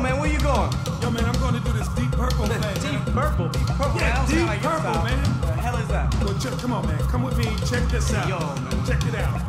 Yo, man, where you going? Yo, man, I'm going to do this Deep Purple thing. Deep Purple? Yeah, Deep Purple, man. What the hell is that? Yo, come on, man. Come with me. Check this out. Yo, man. Check it out.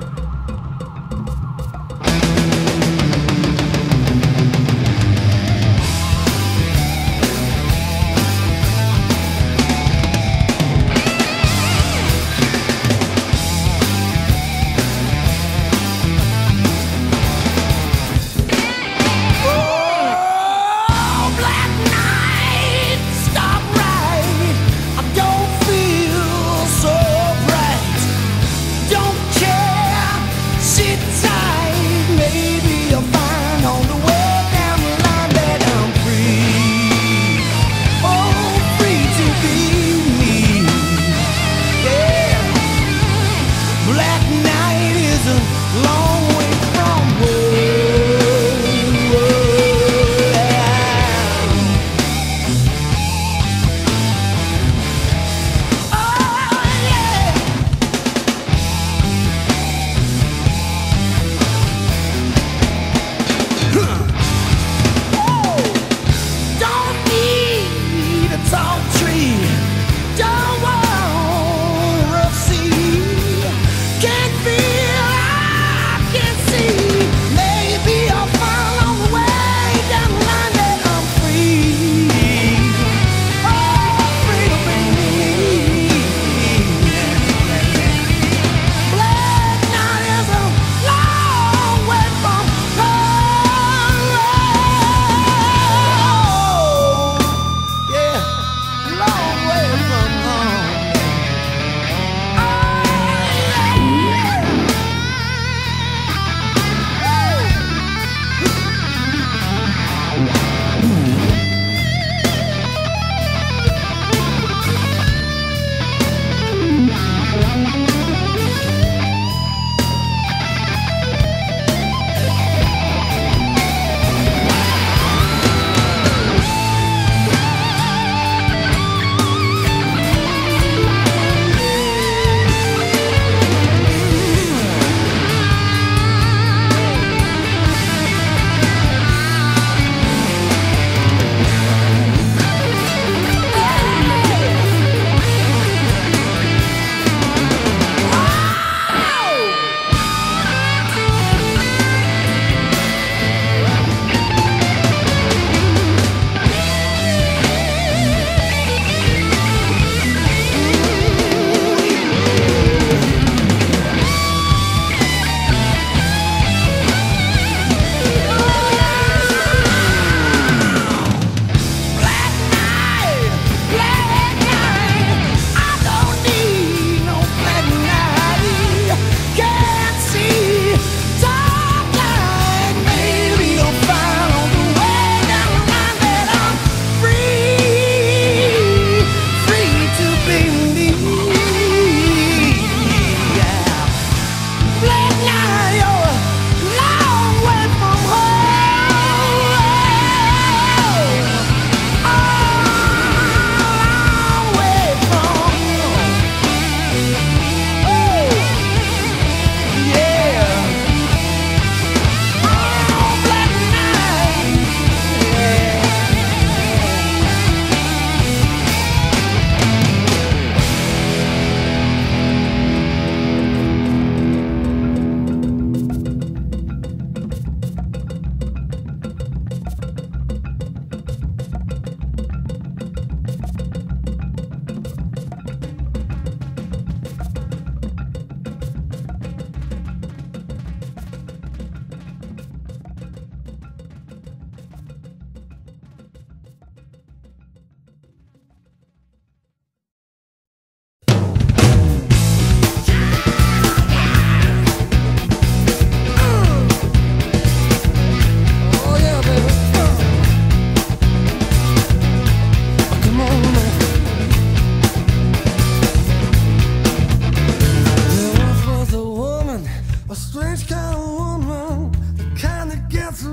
Give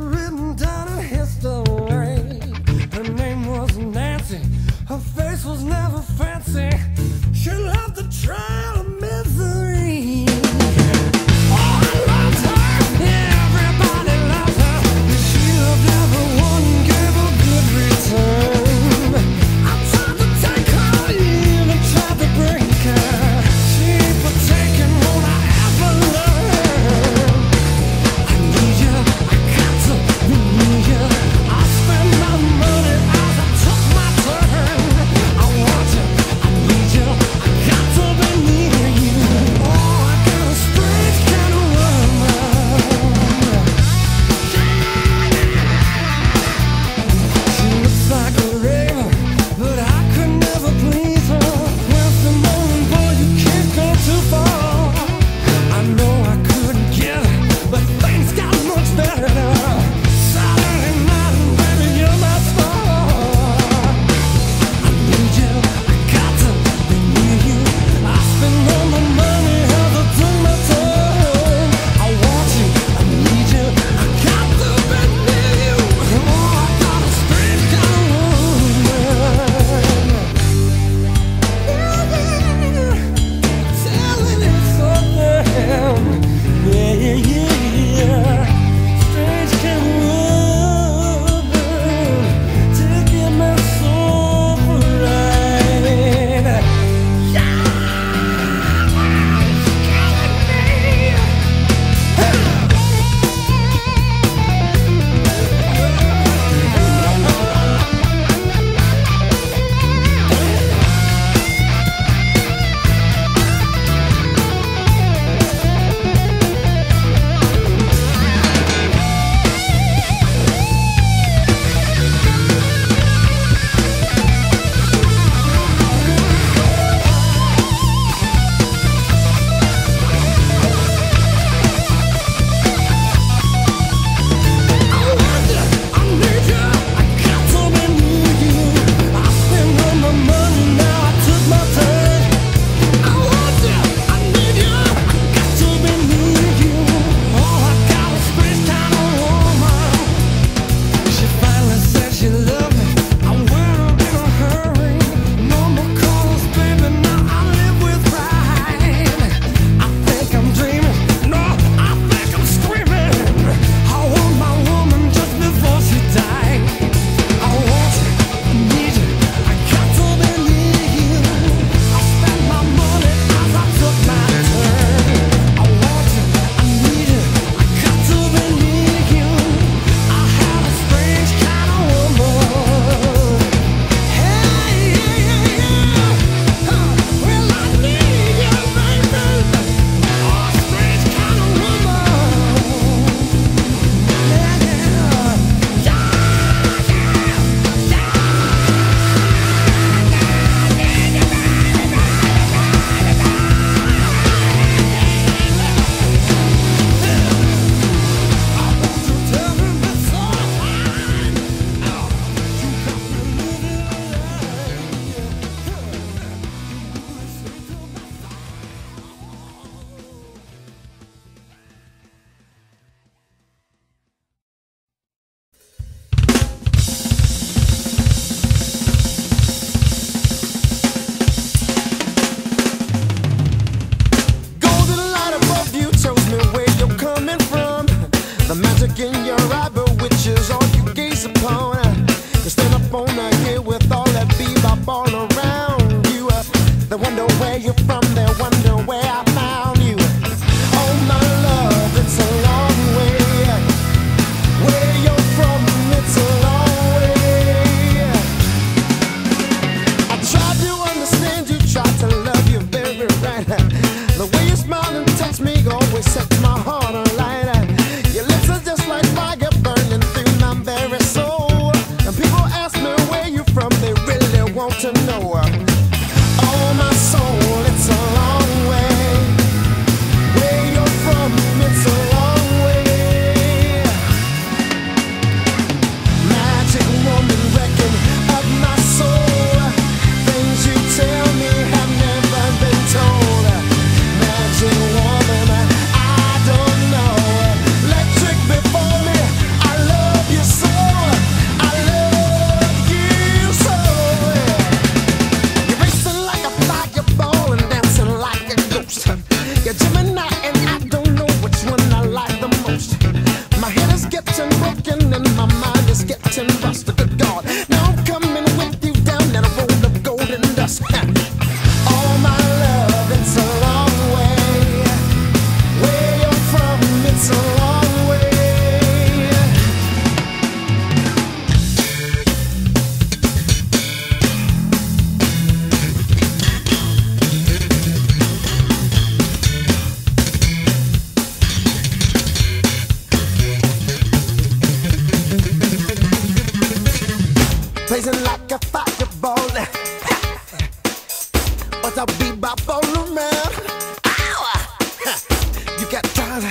You know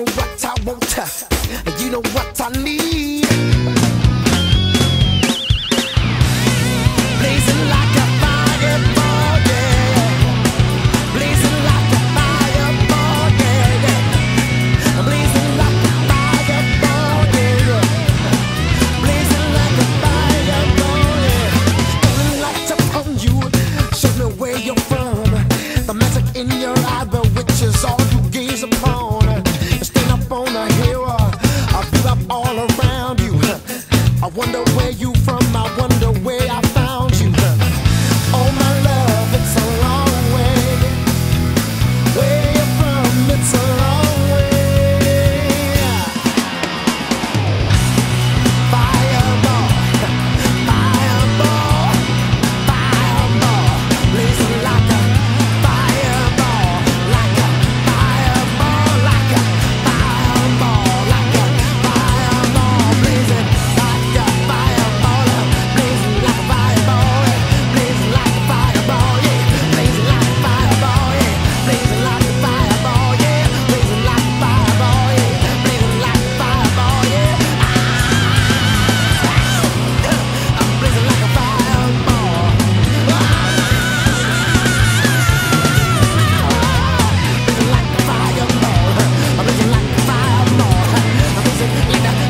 what I want, you know what I need. Blazing like a fireball, yeah. Blazing like a fireball, yeah. Blazing like a fireball, yeah. Blazing like a fireball, yeah. Burning lights upon you, show me where you're from. The magic in your eye, the witch is all you gaze upon. Stand up on a hill, I feel up all around you. I wonder where you from, I wonder where I found you. Oh my love, it's a long way. Where you from, it's a long way. Fireball, fireball, fireball. Blazing like a fireball, like a fireball, like a fireball, like a fireball. Blazing like a fireball, blazing like a fireball, blazing like a fireball, yeah. Blazing like a fireball, yeah. Blazing like a fireball, yeah. Blazing like a fireball, yeah. Blazing like a fireball, yeah. I'm blazing like a fireball. Blazing like a fireball. I'm blazing like a fireball. I'm blazing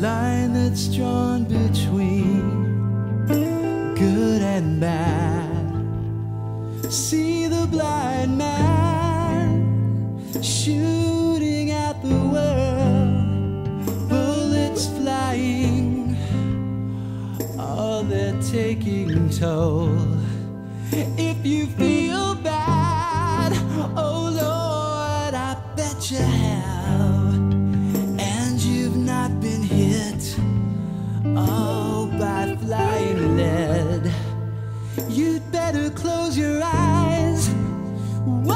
line that's drawn between good and bad. See the blind man shooting at the world, bullets flying, oh, they're taking toll. If you feel bad, oh Lord, I bet you have, and you've not been hit, oh, by flying lead. You'd better close your eyes, whoa,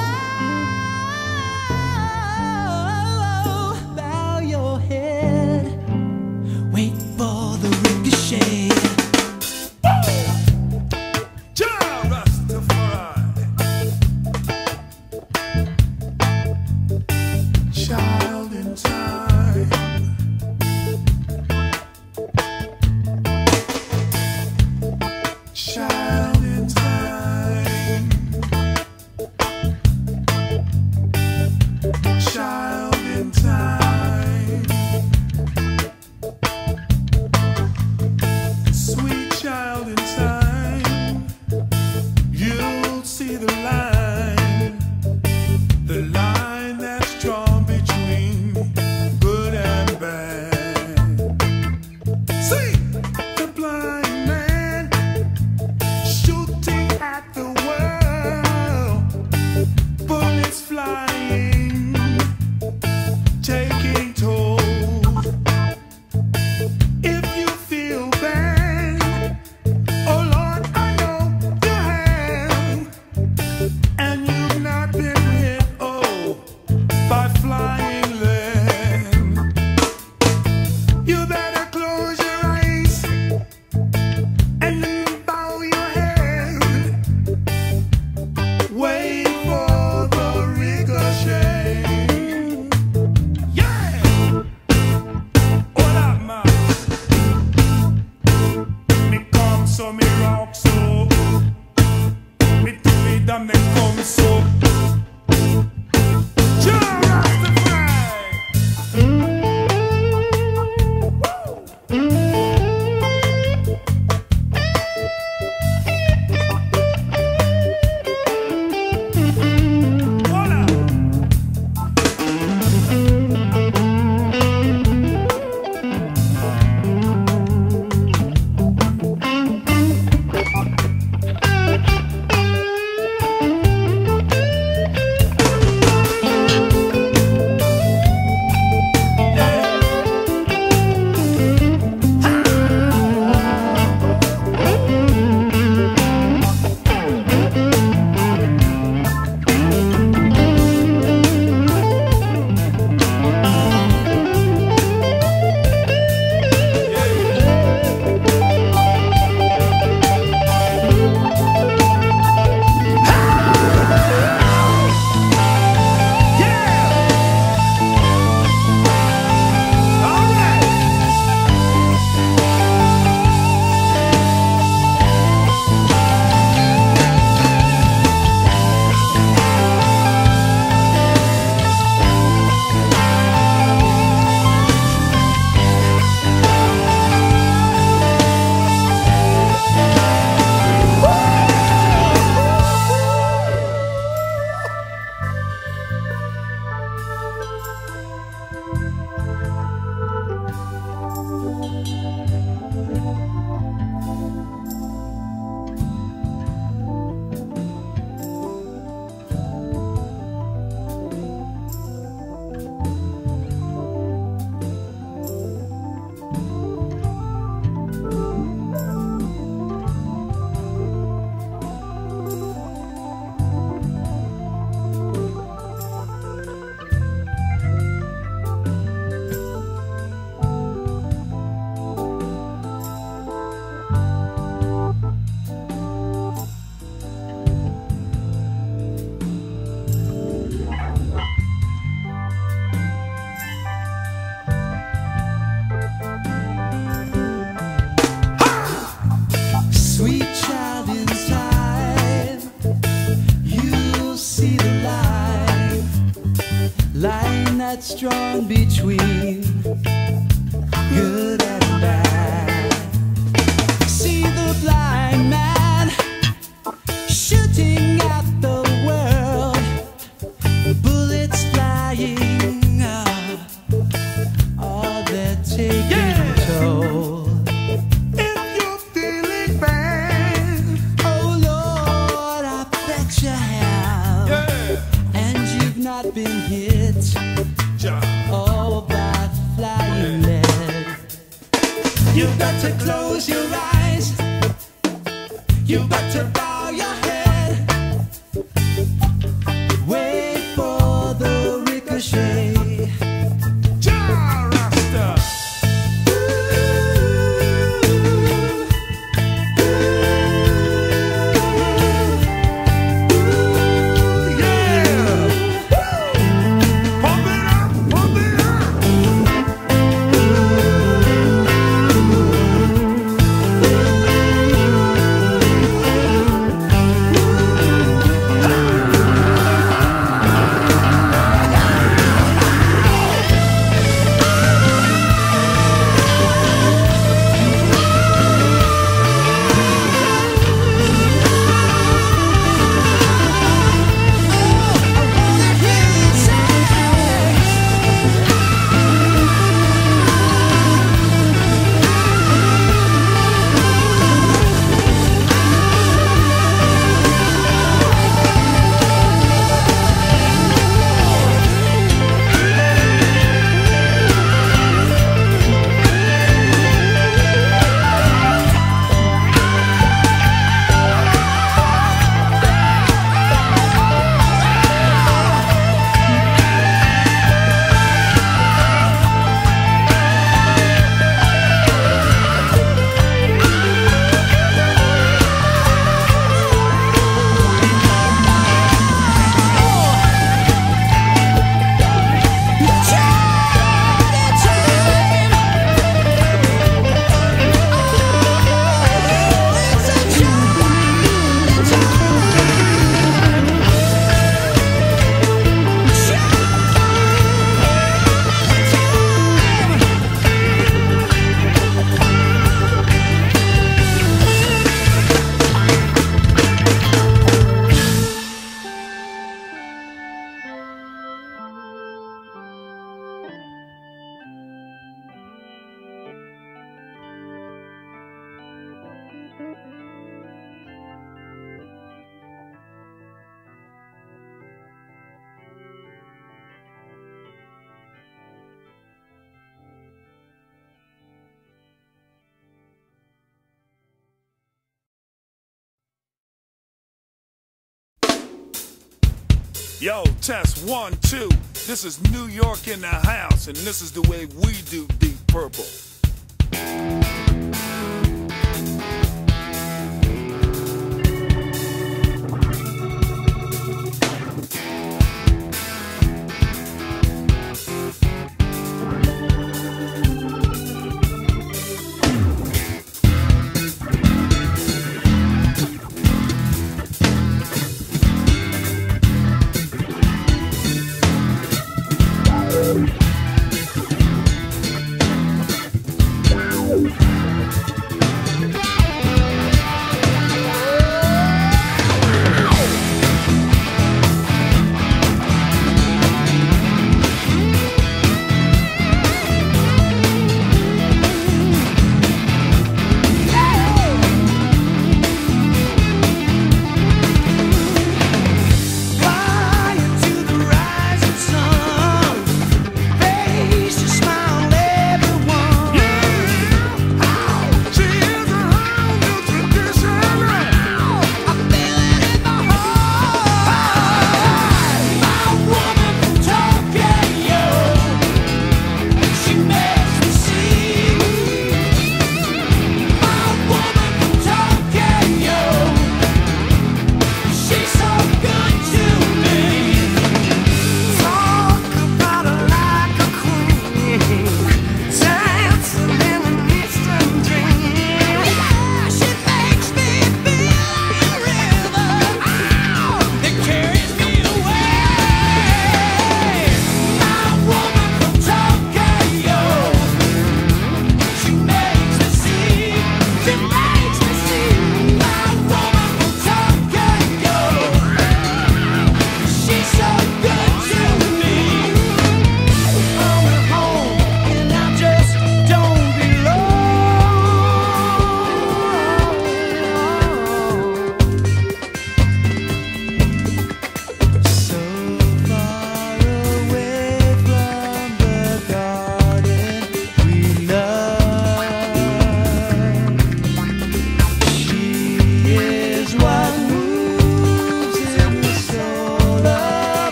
bow your head, wait for the ricochet. Line that's drawn between good You've got to close your eyes. You've got to bow your head. Wait for the ricochet. Yo, test 1, 2. This is New York in the house, and this is the way we do Deep Purple.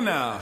go now.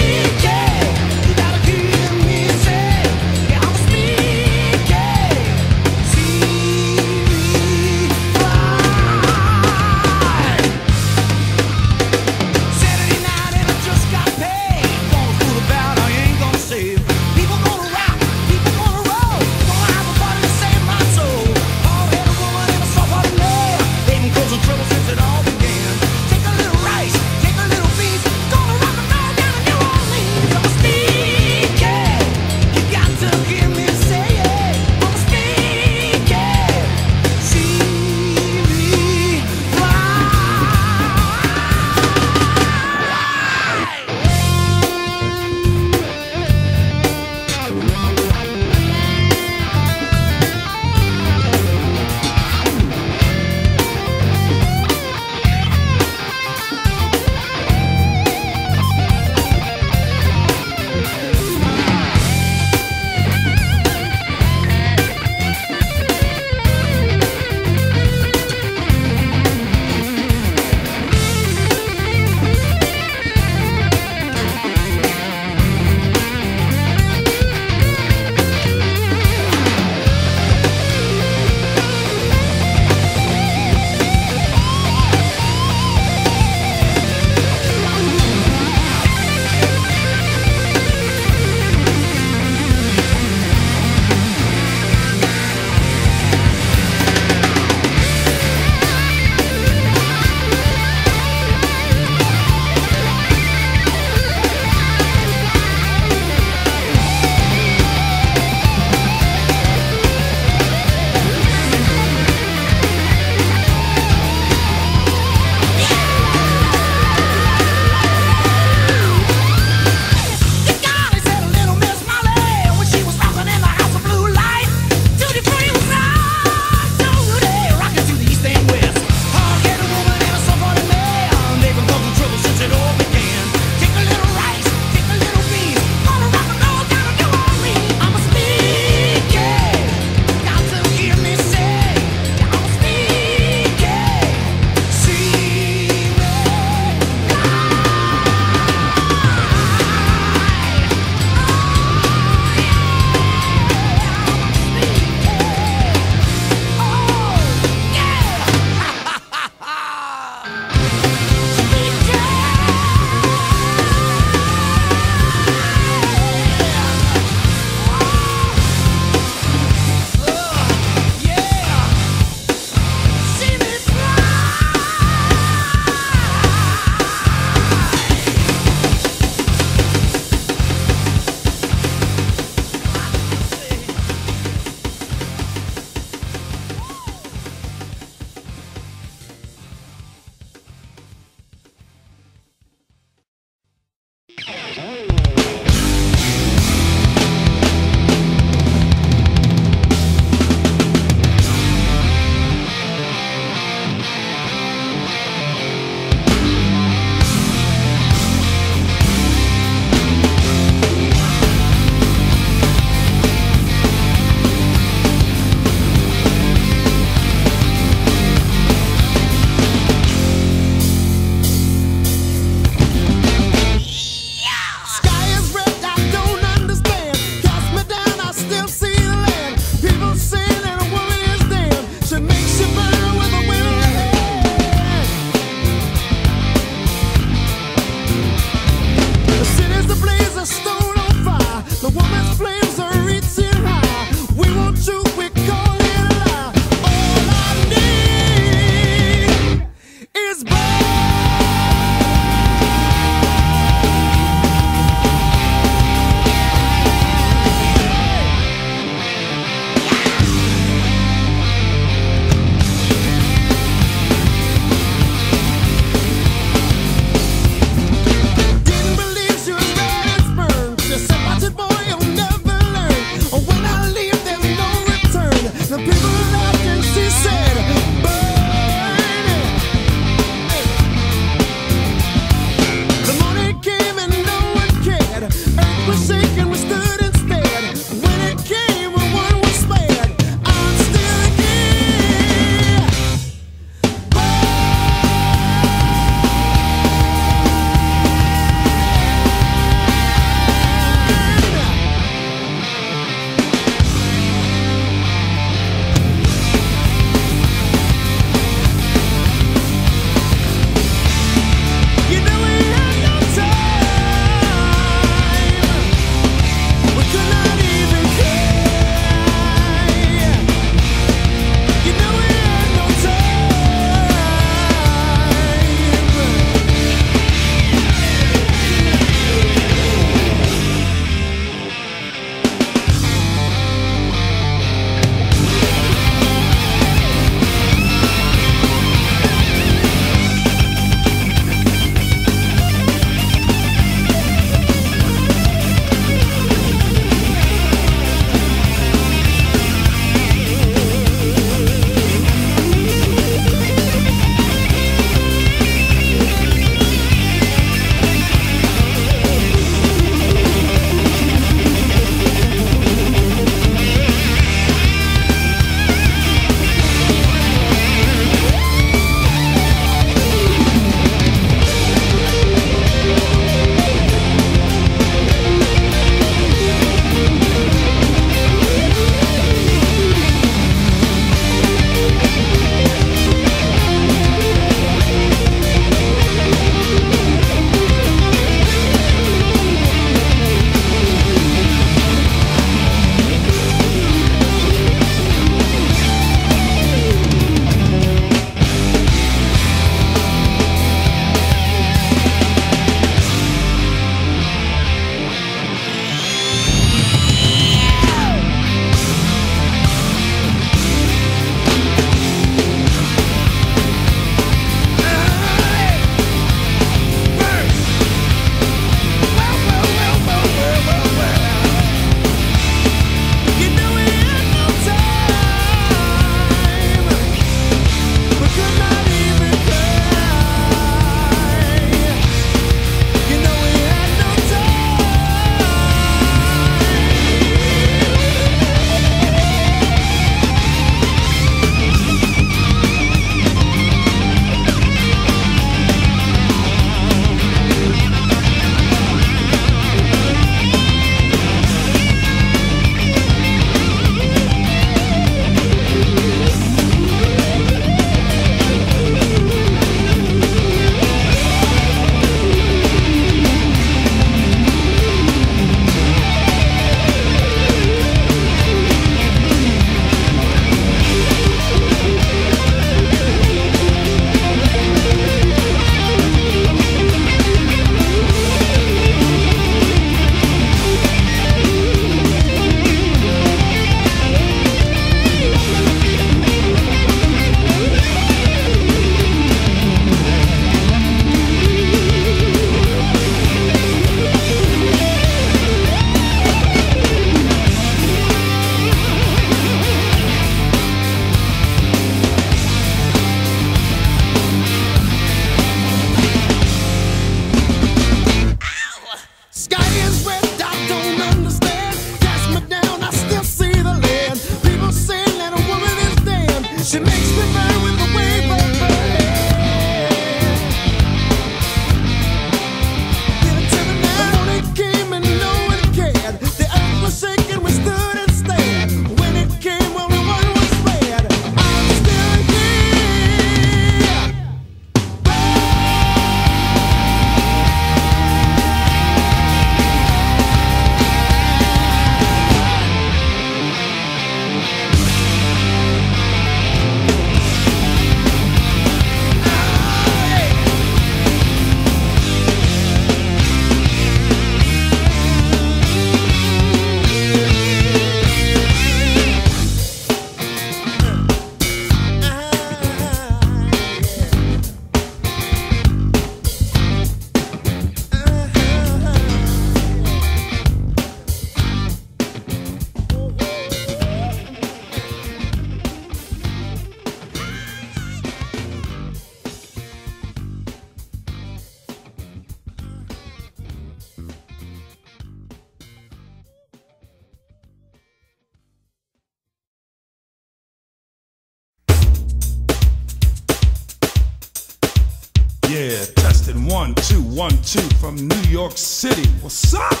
Yeah, testing 1 2 1 2 from New York City. What's up? Deep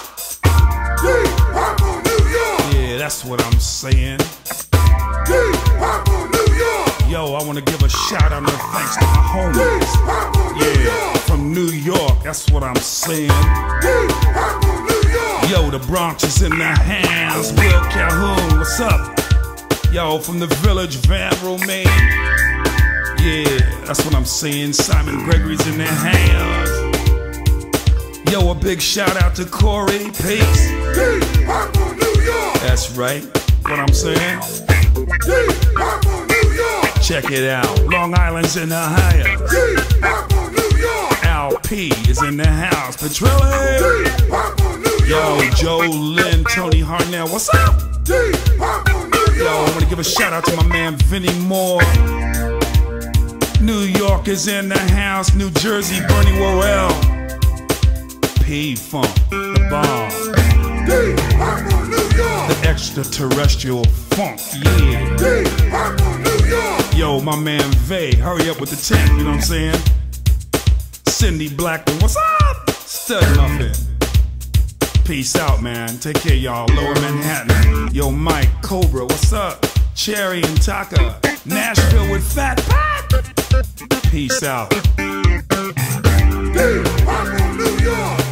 Purple, New York. Yeah, that's what I'm saying. Deep Purple, New York. Yo, I wanna give a shout out and thanks to my homies. Deep Purple, New York. From New York, that's what I'm saying. Deep Purple, New York. Yo, the Bronx is in their hands. Will Calhoun, what's up? Yo, from the village, Van Romaine. Yeah, that's what I'm saying. Simon Gregory's in their hands. Yo, a big shout out to Corey. Peace. Deep Purple, New York. That's right. What I'm saying. Deep Purple, New York. Check it out. Long Island's in the higher. Deep Purple, New York. Al P is in the house. Pitrelli. Deep Purple, New York. Yo, Joe Lynn, Tony Harnell. What's up? Deep Purple, New York. Yo, I want to give a shout out to my man Vinnie Moore. New York is in the house. New Jersey, Bernie Worrell. P-Funk, the bomb. Deep Purple, New York. The extraterrestrial funk, yeah. Deep Purple, New York. Yo, my man Vay, hurry up with the tip, you know what I'm saying? Cindy Blackman, what's up? Stud Muffin. Peace out, man. Take care, y'all. Lower Manhattan. Yo, Mike Cobra, what's up? Cherry and Taka. Nashville with Fat Pat. Peace out. Deep Purple, New York.